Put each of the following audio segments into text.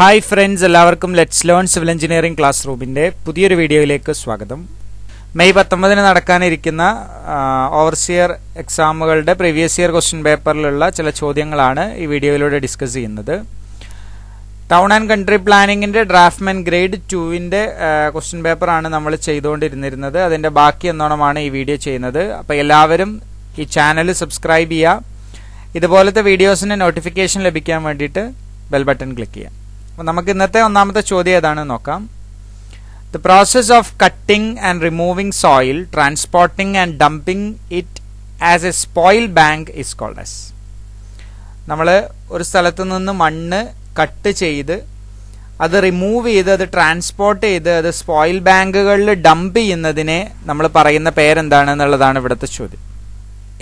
Hi friends, എല്ലാവർക്കും let's learn civil engineering class റൂമിൻ്റെ പുതിയൊരു വീഡിയോയിലേക്ക് സ്വാഗതം. മെയ് 19 നടക്കാനിരിക്കുന്ന ഓവർസിയർ എക്സാമുകളുടെ പ്രീവിയസ് ഇയർ ക്വസ്റ്റ്യൻ പേപ്പറിലുള്ള ചില ചോദ്യങ്ങളാണ് ഈ വീഡിയോയിലൂടെ ഡിസ്കസ് ചെയ്യുന്നത്. ടൗൺ ആൻഡ് കൺട്രി പ്ലാനിങ്ങിൻ്റെ ഡ്രാഫ്റ്റ്മാൻ ഗ്രേഡ് 2-ൻ്റെ ക്വസ്റ്റ്യൻ പേപ്പറാണ് നമ്മൾ ചെയ്തുകൊണ്ടിരുന്നത്. അതിൻ്റെ ബാക്കി എന്നോണമാണ് ഈ വീഡിയോ ചെയ്യുന്നത്. അപ്പോൾ എല്ലാവരും ഈ ചാനൽ സബ്സ്ക്രൈബ് ചെയ്യുക. ഇതുപോലത്തെ വീഡിയോസിന് നോട്ടിഫിക്കേഷൻ ലഭിക്കാൻ വേണ്ടിയിട്ട് ബെൽ ബട്ടൺ ക്ലിക്ക് ചെയ്യാം. അപ്പോൾ നമുക്ക് ഇന്നത്തെ ഒന്നാമത്തെ ചോദ്യം ഏതാണെന്ന് നോക്കാം. The process of cutting and removing soil, transporting and dumping it as a spoil bank is called as. നമ്മൾ ഒരു സ്ഥലത്ത് നിന്ന് മണ്ണ് കട്ട് ചെയ്ത് അത് റിമൂവ് ചെയ്ത് അത് ട്രാൻസ്പോർട്ട് ചെയ്ത് അത് സ്പോയിൽ ബാങ്കുകളിൽ ഡംപ് ചെയ്യുന്നതിനെ നമ്മൾ പറയുന്ന പേരെന്താണെന്നുള്ളതാണ് ഇവിടുത്തെ ചോദ്യം.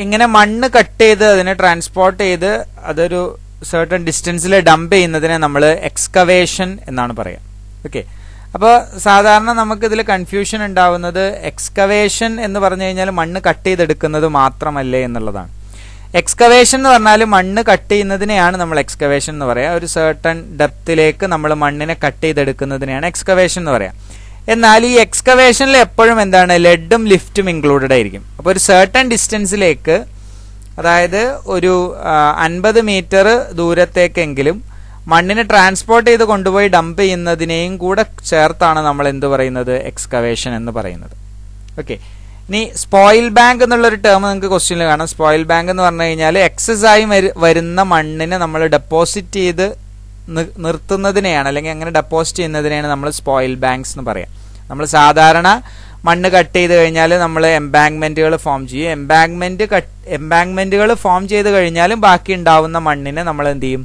ഇങ്ങനെ മണ്ണ് കട്ട് ചെയ്ത് അതിനെ ട്രാൻസ്പോർട്ട് ചെയ്ത് അതൊരു സർട്ടൺ ഡിസ്റ്റൻസിൽ ഡംപ് ചെയ്യുന്നതിനെ നമ്മൾ എക്സ്കവേഷൻ എന്നാണ് പറയുക. ഓക്കെ, അപ്പോൾ സാധാരണ നമുക്കിതിൽ കൺഫ്യൂഷൻ ഉണ്ടാവുന്നത് എക്സ്കവേഷൻ എന്ന് പറഞ്ഞു കഴിഞ്ഞാൽ മണ്ണ് കട്ട് ചെയ്തെടുക്കുന്നത് മാത്രമല്ലേ എന്നുള്ളതാണ്. എക്സ്കവേഷൻ എന്ന് പറഞ്ഞാൽ മണ്ണ് കട്ട് ചെയ്യുന്നതിനെയാണ് നമ്മൾ എക്സ്കവേഷൻ എന്ന് പറയുക. ഒരു സർട്ടൺ ഡെപ്തിലേക്ക് നമ്മൾ മണ്ണിനെ കട്ട് ചെയ്തെടുക്കുന്നതിനെയാണ് എക്സ്കവേഷൻ എന്ന് പറയുക. എന്നാൽ ഈ എക്സ്കവേഷനിൽ എപ്പോഴും എന്താണ്, ലെഡും ലിഫ്റ്റും ഇൻക്ലൂഡഡ് ആയിരിക്കും. അപ്പോൾ ഒരു സർട്ടൺ ഡിസ്റ്റൻസിലേക്ക്, അതായത് ഒരു 50 മീറ്റർ ദൂരത്തേക്കെങ്കിലും മണ്ണിനെ ട്രാൻസ്പോർട്ട് ചെയ്ത് കൊണ്ടുപോയി ഡംപ് ചെയ്യുന്നതിനെയും കൂടെ ചേർത്താണ് നമ്മൾ എന്ത് പറയുന്നത്, എക്സ്കവേഷൻ എന്ന് പറയുന്നത്. ഓക്കെ, ഇനി സ്പോയിൽ ബാങ്ക് എന്നുള്ളൊരു ടേം നിങ്ങൾക്ക് ക്വസ്റ്റ്യനിൽ കാണാം. സ്പോയിൽ ബാങ്ക് എന്ന് പറഞ്ഞു കഴിഞ്ഞാൽ എക്സസ് ആയി വരുന്ന മണ്ണിനെ നമ്മൾ ഡെപ്പോസിറ്റ് ചെയ്ത് നിർത്തുന്നതിനെയാണ്, അല്ലെങ്കിൽ അങ്ങനെ ഡെപ്പോസിറ്റ് ചെയ്യുന്നതിനെയാണ് നമ്മൾ സ്പോയിൽ ബാങ്ക്സ് എന്ന് പറയാം. നമ്മൾ സാധാരണ മണ്ണ് കട്ട് ചെയ്ത് കഴിഞ്ഞാൽ നമ്മൾ എംബാങ്ക്മെൻറ്റുകൾ ഫോം ചെയ്യും. എംബാങ്ക്മെൻറ്റുകൾ ഫോം ചെയ്ത് കഴിഞ്ഞാലും ബാക്കി ഉണ്ടാവുന്ന മണ്ണിനെ നമ്മൾ എന്ത് ചെയ്യും,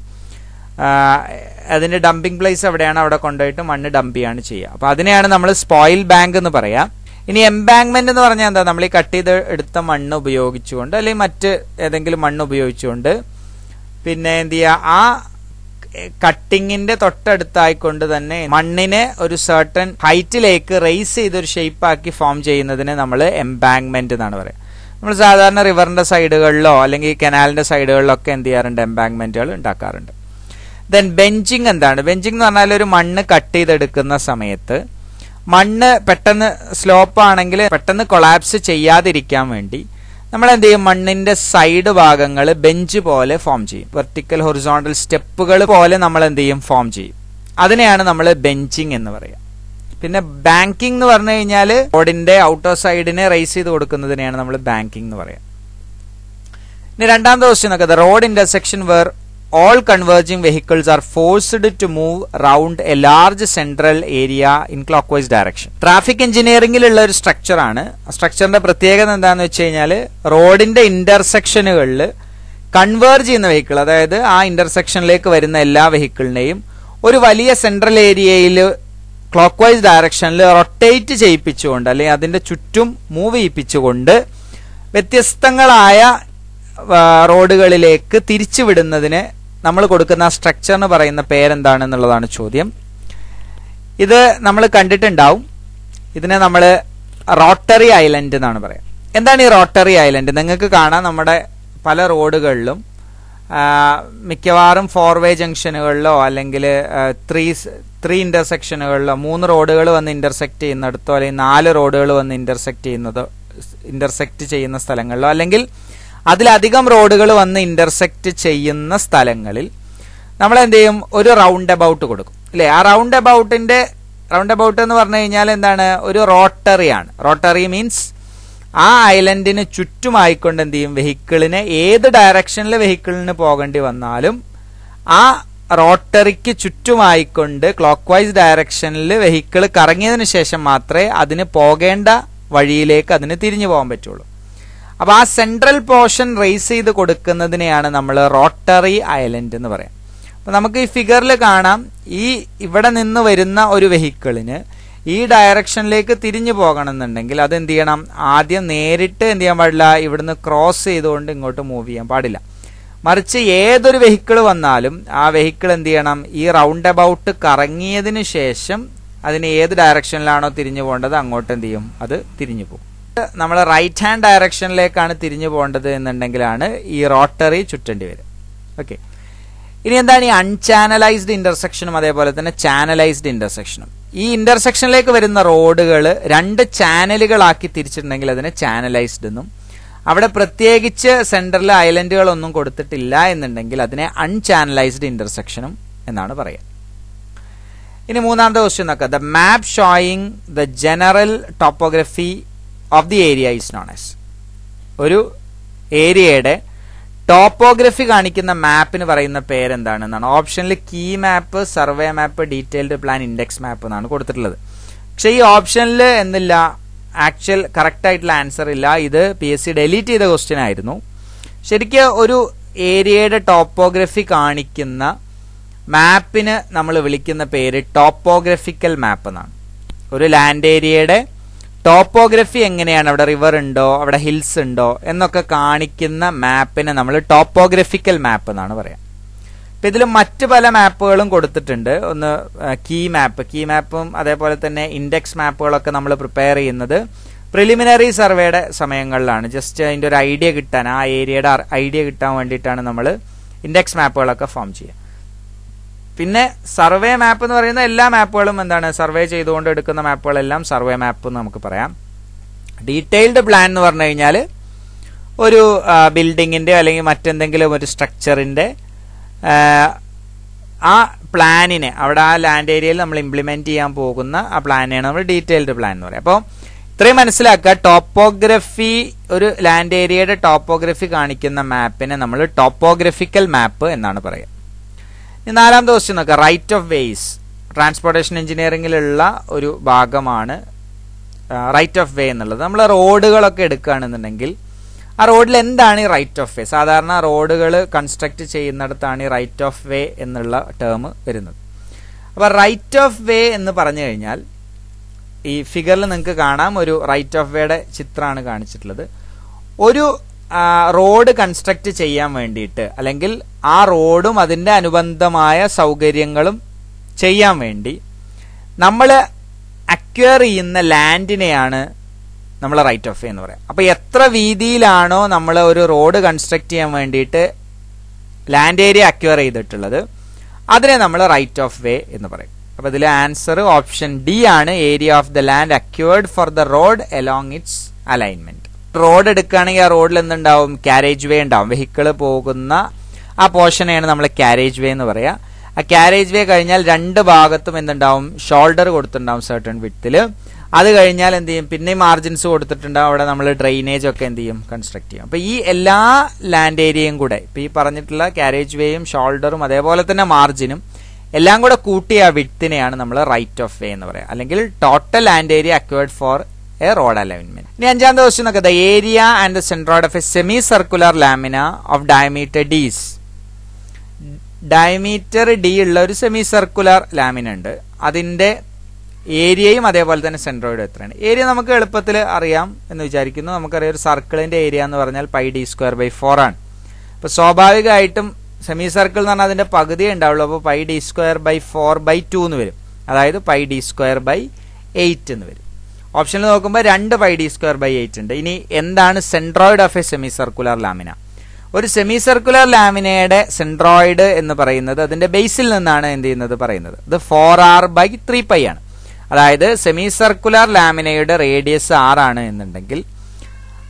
അതിൻ്റെ ഡംപിംഗ് പ്ലേസ് എവിടെയാണ് അവിടെ കൊണ്ടുപോയിട്ട് മണ്ണ് ഡംപ് ചെയ്യാണ് ചെയ്യുക. അപ്പോൾ അതിനെയാണ് നമ്മൾ സ്പോയിൽ ബാങ്ക് എന്ന് പറയാം. ഇനി എംബാങ്ക്മെൻറ്റ് എന്ന് പറഞ്ഞാൽ എന്താ, നമ്മൾ ഈ കട്ട് ചെയ്ത് എടുത്ത മണ്ണ് ഉപയോഗിച്ചുകൊണ്ട് അല്ലെങ്കിൽ മറ്റ് ഏതെങ്കിലും മണ്ണ് ഉപയോഗിച്ചുകൊണ്ട് പിന്നെ എന്ത് ചെയ്യുക, ആ കട്ടിങ്ങിന്റെ തൊട്ടടുത്തായിക്കൊണ്ട് തന്നെ മണ്ണിനെ ഒരു സർട്ടൺ ഹൈറ്റിലേക്ക് റേസ് ചെയ്തൊരു ഷേപ്പാക്കി ഫോം ചെയ്യുന്നതിന് നമ്മൾ എംബാങ്ക്മെന്റ് എന്നാണ് പറയുക. നമ്മൾ സാധാരണ റിവറിന്റെ സൈഡുകളിലോ അല്ലെങ്കിൽ കനാലിന്റെ സൈഡുകളിലോ ഒക്കെ എന്ത് ചെയ്യാറുണ്ട്, എംബാങ്ക്മെന്റുകൾ ഉണ്ടാക്കാറുണ്ട്. ദെൻ ബെഞ്ചിങ് എന്താണ്, ബെഞ്ചിങ് എന്ന് പറഞ്ഞാൽ ഒരു മണ്ണ് കട്ട് ചെയ്തെടുക്കുന്ന സമയത്ത് മണ്ണ് പെട്ടെന്ന് സ്ലോപ്പ് ആണെങ്കിൽ പെട്ടെന്ന് കൊളാപ്സ് ചെയ്യാതിരിക്കാൻ വേണ്ടി നമ്മൾ എന്ത് ചെയ്യും, മണ്ണിന്റെ സൈഡ് ഭാഗങ്ങൾ ബെഞ്ച് പോലെ ഫോം ചെയ്യും. വെർട്ടിക്കൽ ഹൊറിസോണ്ടൽ സ്റ്റെപ്പുകൾ പോലെ നമ്മൾ എന്ത് ചെയ്യും, ഫോം ചെയ്യും. അതിനെയാണ് നമ്മൾ ബെഞ്ചിങ് എന്ന് പറയുക. പിന്നെ ബാങ്കിങ് എന്ന് പറഞ്ഞു കഴിഞ്ഞാൽ റോഡിന്റെ ഔട്ടർ സൈഡിനെ റേസ് ചെയ്ത് കൊടുക്കുന്നതിനെയാണ് നമ്മൾ ബാങ്കിങ് എന്ന് പറയുക. ഇനി രണ്ടാമത്തെ ക്വസ്റ്റ്യൻ നോക്കാം. The road intersection where all converging vehicles are forced to move round a large central area in clockwise direction. Traffic എഞ്ചിനീയറിംഗിലുള്ള ഒരു സ്ട്രക്ചറാണ്. ആ സ്ട്രക്ചറിന്റെ പ്രത്യേകത എന്താണെന്ന് വെച്ച് കഴിഞ്ഞാൽ റോഡിന്റെ ഇന്റർസെക്ഷനുകളിൽ കൺവേർജ് ചെയ്യുന്ന വെഹിക്കിൾ, അതായത് ആ ഇന്റർസെക്ഷനിലേക്ക് വരുന്ന എല്ലാ വെഹിക്കിളിനെയും ഒരു വലിയ സെൻട്രൽ ഏരിയയിൽ ക്ലോക്ക് വൈസ് ഡയറക്ഷനിൽ റൊട്ടേറ്റ് ചെയ്യിപ്പിച്ചുകൊണ്ട് അല്ലെങ്കിൽ അതിന്റെ ചുറ്റും മൂവ് ചെയ്യിപ്പിച്ചുകൊണ്ട് വ്യത്യസ്തങ്ങളായ റോഡുകളിലേക്ക് തിരിച്ചുവിടുന്നതിന് നമ്മൾ കൊടുക്കുന്ന ആ സ്ട്രക്ചറിന് പറയുന്ന പേരെന്താണെന്നുള്ളതാണ് ചോദ്യം. ഇത് നമ്മൾ കണ്ടിട്ടുണ്ടാവും. ഇതിനെ നമ്മൾ റോട്ടറി ഐലൻഡ് എന്നാണ് പറയുക. എന്താണ് ഈ റോട്ടറി ഐലൻഡ്? നിങ്ങൾക്ക് കാണാം നമ്മുടെ പല റോഡുകളിലും മിക്കവാറും 4-വേ ജംഗ്ഷനുകളിലോ അല്ലെങ്കിൽ 3 ഇൻ്റർസെക്ഷനുകളിലോ 3 റോഡുകൾ വന്ന് ഇൻ്റർസെക്റ്റ് ചെയ്യുന്നിടത്തോ അല്ലെങ്കിൽ 4 റോഡുകൾ വന്ന് ഇൻ്റർസെക്റ്റ് ചെയ്യുന്ന സ്ഥലങ്ങളിലോ അല്ലെങ്കിൽ അതിലധികം റോഡുകൾ വന്ന് ഇൻ്റർസെക്റ്റ് ചെയ്യുന്ന സ്ഥലങ്ങളിൽ നമ്മൾ എന്ത് ചെയ്യും, ഒരു റൗണ്ട് എബൌട്ട് കൊടുക്കും അല്ലേ. ആ റൗണ്ട് എബൌട്ട് എന്ന് പറഞ്ഞു കഴിഞ്ഞാൽ എന്താണ്, ഒരു റോട്ടറിയാണ്. റോട്ടറി മീൻസ് ആ ഐലൻഡിന് ചുറ്റുമായിക്കൊണ്ട് എന്ത് ചെയ്യും, വെഹിക്കിളിന് ഏത് ഡയറക്ഷനിൽ വെഹിക്കിളിന് പോകേണ്ടി വന്നാലും ആ റോട്ടറിക്ക് ചുറ്റുമായിക്കൊണ്ട് ക്ലോക്ക് വൈസ് ഡയറക്ഷനിൽ വെഹിക്കിൾ കറങ്ങിയതിന് ശേഷം മാത്രമേ അതിന് പോകേണ്ട വഴിയിലേക്ക് അതിന് തിരിഞ്ഞു പോകാൻ പറ്റുള്ളൂ. അപ്പോൾ ആ സെൻട്രൽ പോർഷൻ റേസ് ചെയ്ത് കൊടുക്കുന്നതിനെയാണ് നമ്മൾ റോട്ടറി ഐലൻഡ് എന്ന് പറയാം. അപ്പോൾ നമുക്ക് ഈ ഫിഗറിൽ കാണാം, ഈ ഇവിടെ നിന്ന് വരുന്ന ഒരു വെഹിക്കിളിന് ഈ ഡയറക്ഷനിലേക്ക് തിരിഞ്ഞു പോകണമെന്നുണ്ടെങ്കിൽ അതെന്ത് ചെയ്യണം, ആദ്യം നേരിട്ട് എന്ത് ചെയ്യാൻ പാടില്ല, ഇവിടുന്ന് ക്രോസ് ചെയ്തുകൊണ്ട് ഇങ്ങോട്ട് മൂവ് ചെയ്യാൻ പാടില്ല. മറിച്ച് ഏതൊരു വെഹിക്കിൾ വന്നാലും ആ വെഹിക്കിൾ എന്ത് ചെയ്യണം, ഈ റൗണ്ട് എബൌട്ട് കറങ്ങിയതിന് ശേഷം അതിന് ഏത് ഡയറക്ഷനിലാണോ തിരിഞ്ഞു പോകേണ്ടത് അങ്ങോട്ട് എന്ത് ചെയ്യും, അത് തിരിഞ്ഞു പോകും. നമ്മൾ റൈറ്റ് ഹാൻഡ് ഡയറക്ഷനിലേക്കാണ് തിരിഞ്ഞു പോകേണ്ടത് എന്നുണ്ടെങ്കിലാണ് ഈ റോട്ടറി ചുറ്റേണ്ടി വരിക. ഓക്കെ, ഇനി എന്താണ് ഈ അൺചാനലൈസ്ഡ് ഇന്റർസെക്ഷനും അതേപോലെ തന്നെ ചാനലൈസ്ഡ് ഇന്റർസെക്ഷനും. ഈ ഇന്റർസെക്ഷനിലേക്ക് വരുന്ന റോഡുകൾ രണ്ട് ചാനലുകളാക്കി തിരിച്ചിട്ടുണ്ടെങ്കിൽ അതിനെ ചാനലൈസ്ഡ് എന്നും, അവിടെ പ്രത്യേകിച്ച് സെന്ററിൽ ഐലൻഡുകളൊന്നും കൊടുത്തിട്ടില്ല എന്നുണ്ടെങ്കിൽ അതിനെ അൺചാനലൈസ്ഡ് ഇന്റർസെക്ഷനും എന്നാണ് പറയുക. ഇനി മൂന്നാമത്തെ ക്വസ്റ്റ്യൻ നോക്കാം. The map showing the general topography of the area is known as. ഒരു ഏരിയയുടെ ടോപ്പോഗ്രഫി കാണിക്കുന്ന മാപ്പിന് പറയുന്ന പേരെന്താണ് എന്നാണ്. ഓപ്ഷനിൽ key map, survey map, detailed plan, index map എന്നാണ് കൊടുത്തിട്ടുള്ളത്. പക്ഷേ ഈ ഓപ്ഷനിൽ എന്നില്ല ആക്ച്വൽ കറക്റ്റായിട്ടുള്ള ആൻസർ ഇല്ല. ഇത് പി എസ് സി ഡെലീറ്റ് ചെയ്ത ക്വസ്റ്റ്യൻ ആയിരുന്നു. ശരിക്കും ഒരു ഏരിയയുടെ ടോപ്പോഗ്രഫി കാണിക്കുന്ന മാപ്പിന് നമ്മൾ വിളിക്കുന്ന പേര് ടോപ്പോഗ്രഫിക്കൽ മാപ്പ് എന്നാണ്. ഒരു ലാൻഡ് ഏരിയയുടെ ടോപ്പോഗ്രഫി എങ്ങനെയാണ്, അവിടെ റിവർ ഉണ്ടോ അവിടെ ഹിൽസ് ഉണ്ടോ എന്നൊക്കെ കാണിക്കുന്ന മാപ്പിനെ നമ്മൾ ടോപ്പോഗ്രഫിക്കൽ മാപ്പ് എന്നാണ് പറയാം. ഇപ്പം ഇതിൽ മറ്റ് പല മാപ്പുകളും കൊടുത്തിട്ടുണ്ട്. ഒന്ന് കീ മാപ്പും അതേപോലെ തന്നെ ഇൻഡെക്സ് മാപ്പുകളൊക്കെ നമ്മൾ പ്രിപ്പയർ ചെയ്യുന്നത് പ്രിലിമിനറി സർവേയുടെ സമയങ്ങളിലാണ്. ജസ്റ്റ് അതിൻ്റെ ഒരു ഐഡിയ കിട്ടാൻ, ആ ഏരിയയുടെ ഐഡിയ കിട്ടാൻ വേണ്ടിയിട്ടാണ് നമ്മൾ ഇൻഡെക്സ് മാപ്പുകളൊക്കെ ഫോം ചെയ്യുക. പിന്നെ സർവേ മാപ്പ് എന്ന് പറയുന്ന എല്ലാ മാപ്പുകളും എന്താണ്, സർവേ ചെയ്തുകൊണ്ട് എടുക്കുന്ന മാപ്പുകളെല്ലാം സർവേ മാപ്പ് എന്ന് നമുക്ക് പറയാം. ഡീറ്റെയിൽഡ് പ്ലാൻ എന്ന് പറഞ്ഞു കഴിഞ്ഞാൽ ഒരു ബിൽഡിങ്ങിൻ്റെ അല്ലെങ്കിൽ മറ്റെന്തെങ്കിലും ഒരു സ്ട്രക്ചറിൻ്റെ ആ പ്ലാനിനെ, അവിടെ ആ ലാൻഡ് ഏരിയയിൽ നമ്മൾ ഇംപ്ലിമെൻറ്റ് ചെയ്യാൻ പോകുന്ന ആ പ്ലാനിനെയാണ് നമ്മൾ ഡീറ്റെയിൽഡ് പ്ലാൻ എന്ന് പറയാം. അപ്പോൾ ഇത്രയും മനസ്സിലാക്കുക, ടോപ്പോഗ്രഫി, ഒരു ലാൻഡ് ഏരിയയുടെ ടോപ്പോഗ്രഫി കാണിക്കുന്ന മാപ്പിനെ നമ്മൾ ടോപ്പോഗ്രഫിക്കൽ മാപ്പ് എന്നാണ് പറയുക. നാലാമത്തെ ക്വസ്റ്റ്യൻ നോക്കുക. റൈറ്റ് ഓഫ് വേസ് ട്രാൻസ്പോർട്ടേഷൻ എഞ്ചിനീയറിംഗിലുള്ള ഒരു ഭാഗമാണ് റൈറ്റ് ഓഫ് വേ എന്നുള്ളത്. നമ്മൾ റോഡുകളൊക്കെ എടുക്കുകയാണെന്നുണ്ടെങ്കിൽ ആ റോഡിൽ എന്താണ് ഈ റൈറ്റ് ഓഫ് വേ? സാധാരണ റോഡുകൾ കൺസ്ട്രക്ട് ചെയ്യുന്നിടത്താണ് ഈ റൈറ്റ് ഓഫ് വേ എന്നുള്ള ടേം വരുന്നത്. അപ്പോൾ റൈറ്റ് ഓഫ് വേ എന്ന് പറഞ്ഞു കഴിഞ്ഞാൽ ഈ ഫിഗറിൽ നിങ്ങൾക്ക് കാണാം ഒരു റൈറ്റ് ഓഫ് വേയുടെ ചിത്രമാണ് കാണിച്ചിട്ടുള്ളത്. ഒരു റോഡ് കൺസ്ട്രക്ട് ചെയ്യാൻ വേണ്ടിയിട്ട് അല്ലെങ്കിൽ ആ റോഡും അതിൻ്റെ അനുബന്ധമായ സൗകര്യങ്ങളും ചെയ്യാൻ വേണ്ടി നമ്മൾ അക്വയർ ചെയ്യുന്ന ലാൻഡിനെയാണ് നമ്മൾ റൈറ്റ് ഓഫ് വേ എന്ന് പറയാം. അപ്പോൾ എത്ര വീതിയിലാണോ നമ്മൾ ഒരു റോഡ് കൺസ്ട്രക്ട് ചെയ്യാൻ വേണ്ടിയിട്ട് ലാൻഡ് ഏരിയ അക്വയർ ചെയ്തിട്ടുള്ളത് അതിനെ നമ്മൾ റൈറ്റ് ഓഫ് വേ എന്ന് പറയും. അപ്പോൾ ഇതിലെ ആൻസർ ഓപ്ഷൻ ഡി ആണ്, area of the land acquired for the road along its alignment. Road എടുക്കുകയാണെങ്കിൽ ആ റോഡിൽ എന്തുണ്ടാവും, ക്യാരേജ് വേ ഉണ്ടാവും. വെഹിക്കിൾ പോകുന്ന ആ പോർഷനെയാണ് നമ്മൾ ക്യാരേജ് വേ എന്ന് പറയുക. ആ ക്യാരേജ് വേ കഴിഞ്ഞാൽ രണ്ട് ഭാഗത്തും എന്തുണ്ടാവും, ഷോൾഡർ കൊടുത്തിട്ടുണ്ടാവും സർട്ടൺ വിഡ്ത്തിൽ. അത് കഴിഞ്ഞാൽ എന്ത് ചെയ്യും, പിന്നെ മാർജിൻസ് കൊടുത്തിട്ടുണ്ടാവും. അവിടെ നമ്മൾ ഡ്രെയിനേജ് ഒക്കെ എന്ത് ചെയ്യും, കൺസ്ട്രക്ട് ചെയ്യും. അപ്പോൾ ഈ എല്ലാ ലാൻഡ് ഏരിയയും കൂടെ, ഇപ്പോൾ ഈ പറഞ്ഞിട്ടുള്ള ക്യാരേജ് വേയും ഷോൾഡറും അതേപോലെ തന്നെ മാർജിനും എല്ലാം കൂടെ കൂട്ടിയ ആ വിഡ്ത്തിനെയാണ് നമ്മൾ റൈറ്റ് ഓഫ് വേ എന്ന് പറയുക, അല്ലെങ്കിൽ total land area acquired for a road alignment. ഇനി അഞ്ചാമത്തെ ക്വസ്റ്റ്യൻ നോക്കുക. The area and the centroid of a semi circular lamina of diameter D's. Diameter D ഉള്ള ഒരു സെമി സർക്കുലർ ലാമിന ഉണ്ട്. അതിൻ്റെ ഏരിയയും അതേപോലെ തന്നെ സെൻട്രോയിഡും എത്രയാണ്? ഏരിയ നമുക്ക് എളുപ്പത്തിൽ അറിയാം എന്ന് വിചാരിക്കുന്നു. നമുക്കറിയാം ഒരു സർക്കിളിൻ്റെ ഏരിയ എന്ന് പറഞ്ഞാൽ πD²/4 ആണ്. അപ്പോൾ സ്വാഭാവികമായിട്ടും സെമി സർക്കിൾ എന്ന് പറഞ്ഞാൽ അതിൻ്റെ പകുതിയേ ഉണ്ടാവുള്ളൂ. അപ്പോൾ πD²/4/2 എന്ന് വരും. അതായത് πD²/8 എന്ന് വരും. ഓപ്ഷനിൽ നോക്കുമ്പോൾ 2πD²/8 ഉണ്ട്. ഇനി എന്താണ് centroid of a semi circular lamina? ഒരു സെമി സർക്കുലർ ലാമിനയുടെ സെൻട്രോയിഡ് എന്ന് പറയുന്നത് അതിൻ്റെ ബേസിൽ നിന്നാണ് എന്ത് ചെയ്യുന്നത് പറയുന്നത്. ഇത് 4R/3π ആണ്. അതായത് സെമി സർക്കുലർ ലാമിനയുടെ റേഡിയസ് R ആണ് എന്നുണ്ടെങ്കിൽ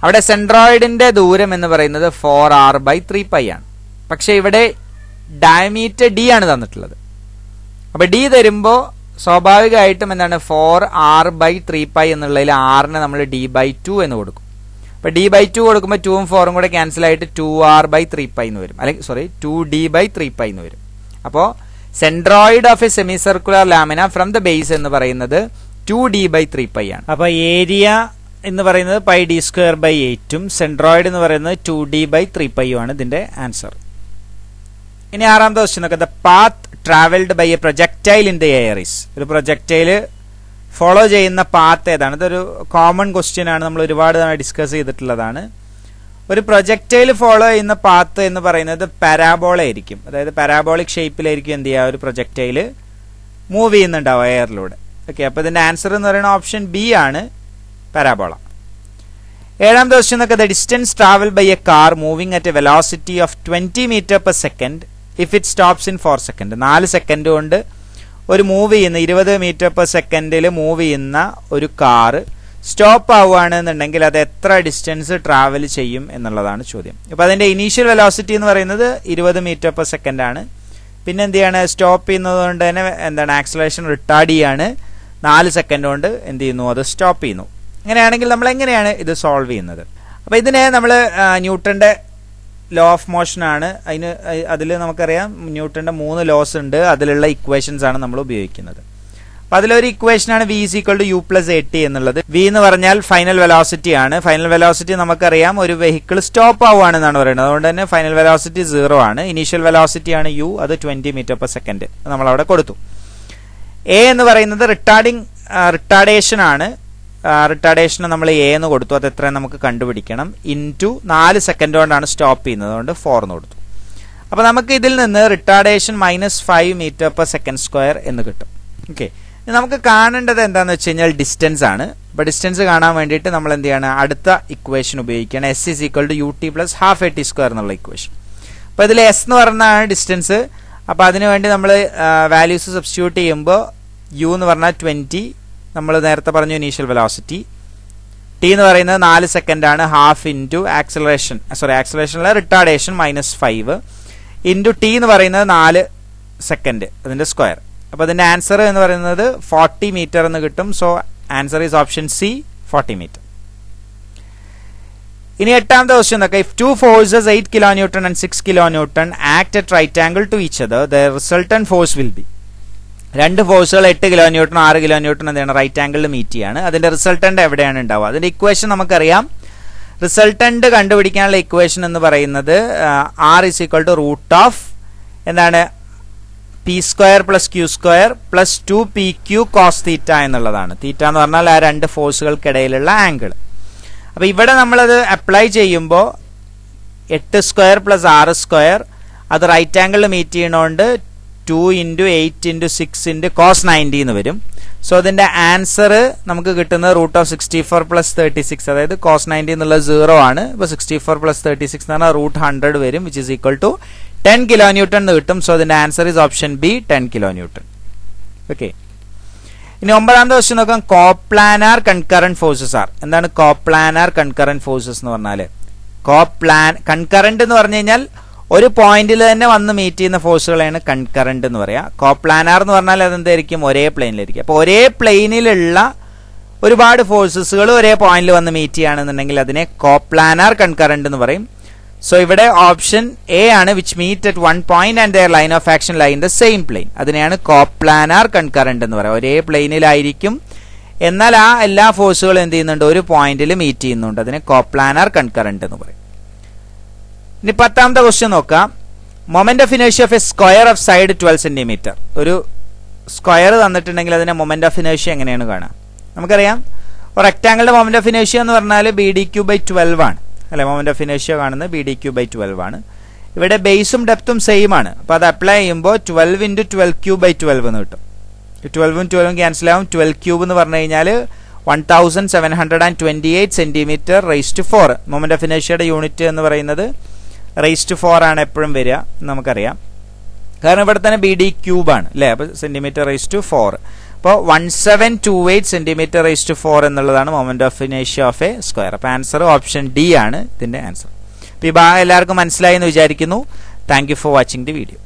അവിടെ സെൻട്രോയിഡിൻ്റെ ദൂരം എന്ന് പറയുന്നത് 4R/3π ആണ്. പക്ഷേ ഇവിടെ ഡയമീറ്റർ D ആണ് തന്നിട്ടുള്ളത്. അപ്പോൾ D തരുമ്പോൾ സ്വാഭാവികമായിട്ടും എന്താണ്, 4R/3π എന്നുള്ളതിൽ ആറിന് നമ്മൾ D/2 എന്ന് കൊടുക്കും. അപ്പോൾ D/2 കൊടുക്കുമ്പോൾ 2ഉം 4ഉം കൂടെ ക്യാൻസൽ ആയിട്ട് 2R/3π എന്ന് വരും, അല്ലെങ്കിൽ സോറി 2D/3π എന്ന് വരും. അപ്പോൾ centroid of a semi circular lamina from the base എന്ന് പറയുന്നത് 2D/3π ആണ്. അപ്പോൾ ഏരിയ എന്ന് പറയുന്നത് πD²/8ഉം സെൻട്രോയിഡ് എന്ന് പറയുന്നത് 2D/3πയും ആണ് ഇതിൻ്റെ ആൻസർ. ഇനി ആറാമത്തെ ക്വസ്റ്റ്യൻ നോക്കാം. The path travelled by a projectile in the air is. ഒരു പ്രൊജക്റ്റൈൽ ഫോളോ ചെയ്യുന്ന പാത്ത് ഏതാണ്? ഇതൊരു കോമൺ ക്വസ്റ്റ്യൻ ആണ്, നമ്മൾ ഒരുപാട് തവണ ഡിസ്കസ് ചെയ്തിട്ടുള്ളതാണ്. ഒരു പ്രൊജക്റ്റൈൽ ഫോളോ ചെയ്യുന്ന പാത്ത് എന്ന് പറയുന്നത് പാരാബോള ആയിരിക്കും. അതായത് പാരാബോളിക് ഷേപ്പിലായിരിക്കും എന്ത് ചെയ്യുക, ഒരു പ്രൊജക്റ്റൈൽ മൂവ് ചെയ്യുന്നുണ്ടാവുക എയറിലൂടെ. ഓക്കെ, അപ്പോൾ ഇതിൻ്റെ ആൻസർ എന്ന് പറയുന്ന ഓപ്ഷൻ ബി ആണ്, പാരാബോള. ഏഴാമത്തെ ക്വസ്റ്റ്യൻ നോക്കാം. The distance travel by a car moving at a velocity of 20 m/s if it stops in 4 seconds. 4 second കൊണ്ട് ഒരു മൂവ് ചെയ്യുന്ന 20 മീറ്റർ പെർ സെക്കൻഡിൽ മൂവ് ചെയ്യുന്ന ഒരു കാറ് സ്റ്റോപ്പ് ആവുകയാണെന്നുണ്ടെങ്കിൽ അത് എത്ര ഡിസ്റ്റൻസ് ട്രാവൽ ചെയ്യും എന്നുള്ളതാണ് ചോദ്യം. അപ്പോൾ അതിൻ്റെ ഇനീഷ്യൽ വെലോസിറ്റി എന്ന് പറയുന്നത് 20 മീറ്റർ പെർ സെക്കൻഡാണ്. പിന്നെ എന്ത് ചെയ്യാണ്, സ്റ്റോപ്പ് ചെയ്യുന്നത് കൊണ്ട് തന്നെ എന്താണ് ആക്സലേഷൻ റിട്ടാർഡ് ചെയ്യാണ്. 4 സെക്കൻഡ് കൊണ്ട് എന്ത് ചെയ്യുന്നു, അത് സ്റ്റോപ്പ് ചെയ്യുന്നു. അങ്ങനെയാണെങ്കിൽ നമ്മൾ എങ്ങനെയാണ് ഇത് സോൾവ് ചെയ്യുന്നത്? അപ്പോൾ ഇതിനെ നമ്മൾ ന്യൂട്ടൻ്റെ ലോ ഓഫ് മോഷനാണ്, അതിൽ നമുക്കറിയാം ന്യൂട്ടൻ്റെ 3 ലോസ് ഉണ്ട്, അതിലുള്ള ഇക്വേഷൻസ് ആണ് നമ്മൾ ഉപയോഗിക്കുന്നത്. അപ്പോൾ അതിലൊരു ഇക്വേഷനാണ് V is equal to U plus A T എന്നുള്ളത്. വി എന്ന് പറഞ്ഞാൽ ഫൈനൽ വെലോസിറ്റി ആണ്. ഫൈനൽ വെലോസിറ്റി നമുക്കറിയാം ഒരു വെഹിക്കിൾ സ്റ്റോപ്പ് ആവുകയാണെന്നാണ് പറയുന്നത്, അതുകൊണ്ട് തന്നെ ഫൈനൽ വെലോസിറ്റി 0 ആണ്. ഇനീഷ്യൽ വെലോസിറ്റി ആണ് യു, അത് 20 മീറ്റർ പെർ സെക്കൻഡ് നമ്മളവിടെ കൊടുത്തു. എ എന്ന് പറയുന്നത് റിട്ടാർഡേഷൻ ആണ്. റിട്ടാർഡേഷൻ നമ്മൾ എ എന്ന് കൊടുത്തു, അത് എത്രയും നമുക്ക് കണ്ടുപിടിക്കണം. ഇൻറ്റു 4 സെക്കൻഡ് കൊണ്ടാണ് സ്റ്റോപ്പ് ചെയ്യുന്നത്, അതുകൊണ്ട് 4 എന്ന് കൊടുത്തു. അപ്പോൾ നമുക്ക് ഇതിൽ നിന്ന് retardation -5 metre per second square എന്ന് കിട്ടും. ഓക്കെ, നമുക്ക് കാണേണ്ടത് എന്താണെന്ന് വെച്ച് കഴിഞ്ഞാൽ ഡിസ്റ്റൻസ് ആണ്. അപ്പോൾ ഡിസ്റ്റൻസ് കാണാൻ വേണ്ടിയിട്ട് നമ്മൾ എന്ത് ചെയ്യണം, അടുത്ത ഇക്വേഷൻ ഉപയോഗിക്കുകയാണ്. S is equal to U T plus half A T square എന്നുള്ള ഇക്വേഷൻ. അപ്പോൾ ഇതിൽ എസ് എന്ന് പറഞ്ഞാണ് ഡിസ്റ്റൻസ്. അപ്പോൾ അതിനുവേണ്ടി നമ്മൾ വാല്യൂസ് സബ്സ്റ്റിറ്റ്യൂട്ട് ചെയ്യുമ്പോൾ യു എന്ന് പറഞ്ഞാൽ 20, നമ്മൾ നേരത്തെ പറഞ്ഞു ഇനീഷ്യൽ വെലോസിറ്റി. ടി എന്ന് പറയുന്നത് 4 സെക്കൻഡാണ്, ഹാഫ് ഇൻറ്റു ആക്സലറേഷനിലെ റിട്ടാർഡേഷൻ -5 ഇൻറ്റു ടി എന്ന് പറയുന്നത് 4 സെക്കൻഡ് അതിൻ്റെ സ്ക്വയർ. അപ്പോൾ അതിൻ്റെ ആൻസർ എന്ന് പറയുന്നത് 40 മീറ്റർ എന്ന് കിട്ടും. So answer is option C, 40 metre. ഇനി 8ാമത്തെ ക്വസ്റ്റ്യൻ എന്നൊക്കെ, if two forces 8 kN and 6 kN act at right angle to each other the resultant force will be. രണ്ട് ഫോഴ്സുകൾ 8 kN 6 kN എന്താണ് റൈറ്റ് ആംഗിളിൽ മീറ്റ് ചെയ്യാണ്. അതിൻ്റെ റിസൾട്ടന്റ് എവിടെയാണ് ഉണ്ടാവുക? അതിൻ്റെ ഇക്വേഷൻ നമുക്കറിയാം. റിസൾട്ടന്റ് കണ്ടുപിടിക്കാനുള്ള ഇക്വേഷൻ എന്ന് പറയുന്നത് R is equal to root of എന്താണ് P square plus Q square plus 2pq cos theta എന്നുള്ളതാണ്. തീറ്റ എന്ന് പറഞ്ഞാൽ ആ രണ്ട് ഫോഴ്സുകൾക്കിടയിലുള്ള ആംഗിൾ. അപ്പോൾ ഇവിടെ നമ്മളത് അപ്ലൈ ചെയ്യുമ്പോൾ 8² + 6² അത് റൈറ്റ് ആംഗിളിൽ മീറ്റ് ചെയ്യണോണ്ട് 2 × 8 × 6 × കോസ് 90 എന്ന് വരും. സോ അതിൻ്റെ ആൻസർ നമുക്ക് കിട്ടുന്നത് √64 + 36, അതായത് കോസ് 90 എന്നുള്ളത് 0 ആണ്. ഇപ്പോൾ 64 + 36 എന്ന് പറഞ്ഞാൽ √100 വരും, which is equal to 10 kN എന്ന് കിട്ടും. സോ അതിൻ്റെ answer is option B, 10 kN. Okay, ഇനി 9ാമത്തെ ക്വസ്റ്റ്യൻ നോക്കാം, കോപ്ലാനാർ കൺകറന്റ് ഫോഴ്സസ് ആർ. എന്താണ് കോപ്ലാനാർ കൺകറന്റ് ഫോഴ്സസ് എന്ന് പറഞ്ഞാൽ? കൺകറന്റ് എന്ന് പറഞ്ഞു കഴിഞ്ഞാൽ ഒരു പോയിന്റിൽ തന്നെ വന്ന് മീറ്റ് ചെയ്യുന്ന ഫോഴ്സുകളെയാണ് കൺകറന്റ് എന്ന് പറയുക. കോപ്ലാനാർ എന്ന് പറഞ്ഞാൽ അതെന്തായിരിക്കും, ഒരേ പ്ലെയിനിലായിരിക്കും. അപ്പോൾ ഒരേ പ്ലെയിനിലുള്ള ഒരുപാട് ഫോഴ്സസുകൾ ഒരേ പോയിന്റിൽ വന്ന് മീറ്റ് ചെയ്യുകയാണെന്നുണ്ടെങ്കിൽ അതിനെ കോപ്ലാനാർ കൺകറന്റ് എന്ന് പറയും. സോ ഇവിടെ ഓപ്ഷൻ എ ആണ്, which meet at one point and their line of action line in the same plane. അതിനെയാണ് കോപ്ലാനാർ കൺകറന്റ് എന്ന് പറയുക. ഒരേ പ്ലെയിനിലായിരിക്കും, എന്നാൽ ആ എല്ലാ ഫോഴ്സുകളും എന്ത് ചെയ്യുന്നുണ്ട്, ഒരു പോയിന്റിൽ മീറ്റ് ചെയ്യുന്നുണ്ട്. അതിനെ കോപ്ലാനാർ കൺകറന്റ് എന്ന് പറയും. ഇനി 10ാമത്തെ ക്വസ്റ്റ്യൻ നോക്കാം, മൊമെന്റ് ഓഫ് ഇനേഷ്യ of a square of side 12 cm. ഒരു സ്ക്വയർ തന്നിട്ടുണ്ടെങ്കിൽ അതിന്റെ മൊമെന്റ് ഓഫ് ഇനേഷ്യ എങ്ങനെയാണ് കാണുക? നമുക്കറിയാം റെക്ടാങ്കിളിന്റെ മൊമെന്റ് ഓഫ് ഇനേഷ്യ എന്ന് പറഞ്ഞാൽ BDQ/12 ആണ് അല്ലെ. മൊമെന്റ് ഓഫ് ഇനേഷ്യ കാണുന്നത് BDQ/12 ആണ്. ഇവിടെ ബേസും ഡെപ്തും സെയിം ആണ്. അപ്പോൾ അത് അപ്ലൈ ചെയ്യുമ്പോൾ 12 × 12³ / 12 എന്ന് കിട്ടും. 12 ഉം 12 ഉം ക്യാൻസൽ ആവും. 12³ എന്ന് പറഞ്ഞു കഴിഞ്ഞാൽ 1728 cm⁴. മൊമെന്റ് ഓഫ് ഇനേഷ്യയുടെ യൂണിറ്റ് എന്ന് പറയുന്നത് റൈസ് ടു 4 ആണ് എപ്പോഴും വരിക, നമുക്കറിയാം. കാരണം ഇവിടെ തന്നെ BD³ ആണ് അല്ലേ. അപ്പോൾ cm⁴. അപ്പോൾ 1728 cm⁴ എന്നുള്ളതാണ് മൊമെന്റ് ഓഫ് ഇനേഷ്യ ഓഫ് എ സ്ക്വയർ. അപ്പോൾ ആൻസർ ഓപ്ഷൻ ഡി ആണ് ഇതിൻ്റെ ആൻസർ. അപ്പോൾ ഈ ഭാഗം എല്ലാവർക്കും മനസ്സിലായി എന്ന് വിചാരിക്കുന്നു. Thank you for watching the video.